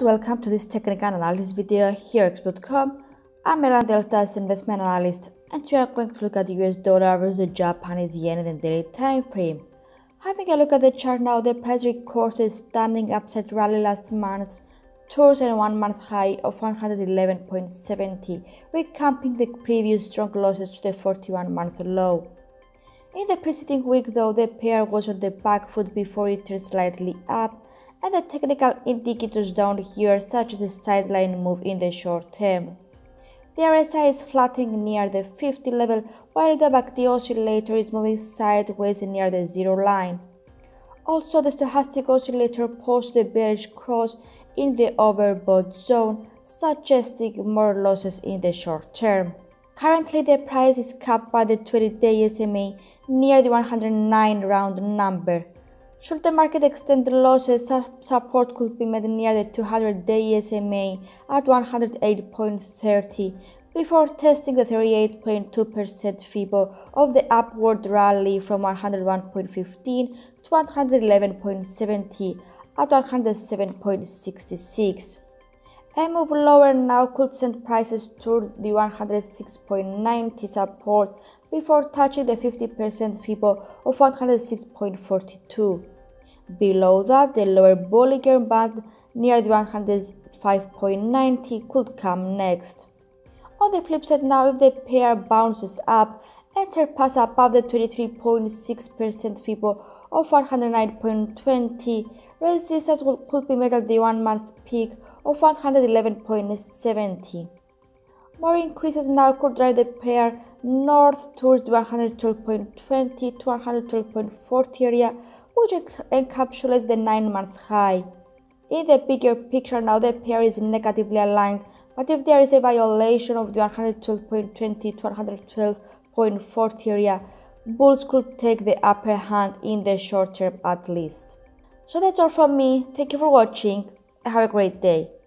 and welcome to this technical analysis video here at xm.com. I'm Melan Delta as investment analyst, and we are going to look at the US dollar versus the Japanese yen in the daily time frame. Having a look at the chart now, the price recorded a stunning upside rally last month towards a 1-month high of 111.70, recapping the previous strong losses to the 41-month low. In the preceding week though, the pair was on the back foot before it turned slightly up, and the technical indicators down here, such as a sideline move in the short term. The RSI is flattening near the 50 level, while the MACD oscillator is moving sideways near the zero line. Also, the stochastic oscillator posts the bearish cross in the overbought zone, suggesting more losses in the short term. Currently, the price is capped by the 20-day SMA near the 109 round number. Should the market extend the losses, support could be made near the 200-day SMA at 108.30 before testing the 38.2% FIBO of the upward rally from 101.15 to 111.70 at 107.66. A move lower now could send prices to the 106.90 support before touching the 50% FIBO of 106.42. Below that, the lower Bollinger Band near the 105.90 could come next. On the flip side now, if the pair bounces up and surpass above the 23.6% FIBO of 109.20, resistance could be made at the 1-month peak of 111.70. More increases now could drive the pair north towards the 112.20 to 112.40 area, which encapsulates the 9-month high. In the bigger picture now, the pair is negatively aligned, but if there is a violation of the 112.20 to 112.40 area, bulls could take the upper hand in the short term at least. So that's all from me. Thank you for watching and have a great day.